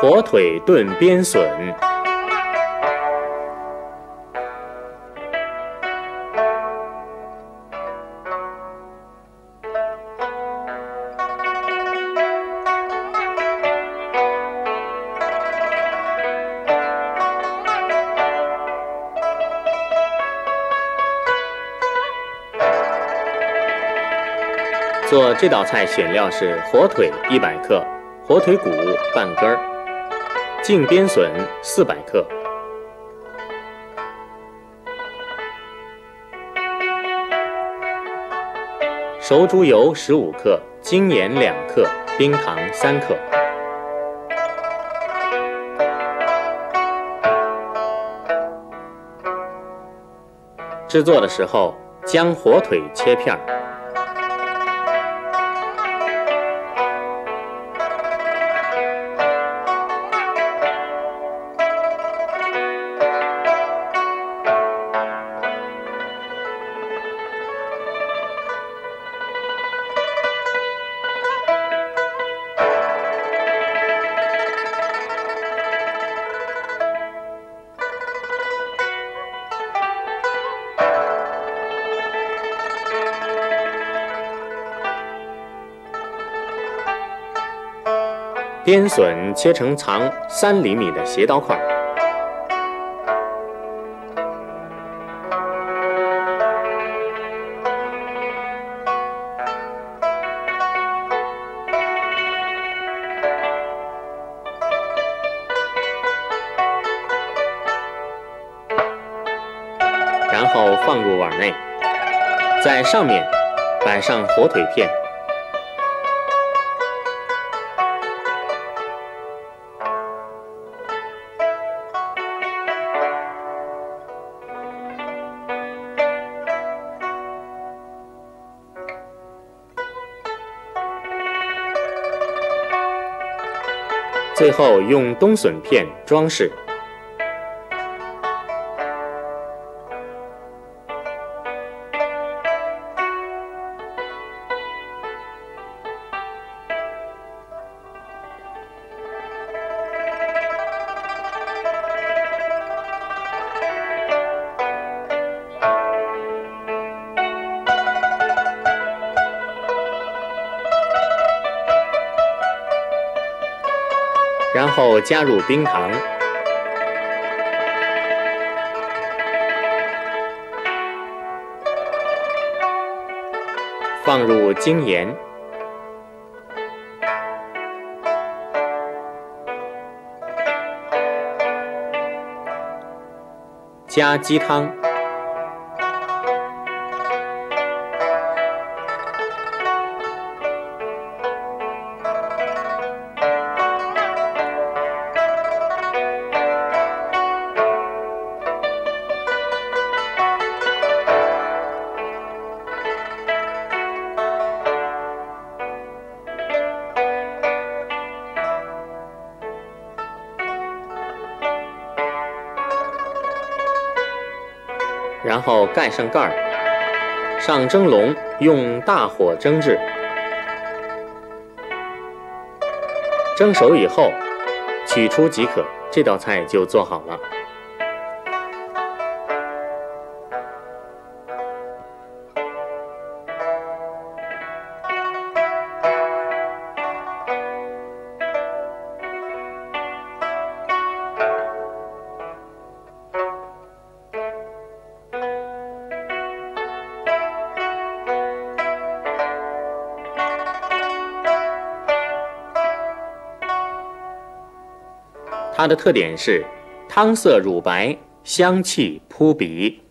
火腿炖边笋。做这道菜选料是火腿100克，火腿骨半根儿。 净边笋400克，熟猪油15克，精盐2克，冰糖3克。制作的时候，将火腿切片儿。 边笋切成长3厘米的斜刀块，然后放入碗内，在上面摆上火腿片。 最后用冬笋片装饰，然后加入冰糖，放入精盐，加鸡汤，然后盖上盖儿，上蒸笼，用大火蒸制。蒸熟以后，取出即可，这道菜就做好了。它的特点是汤色乳白，香气扑鼻。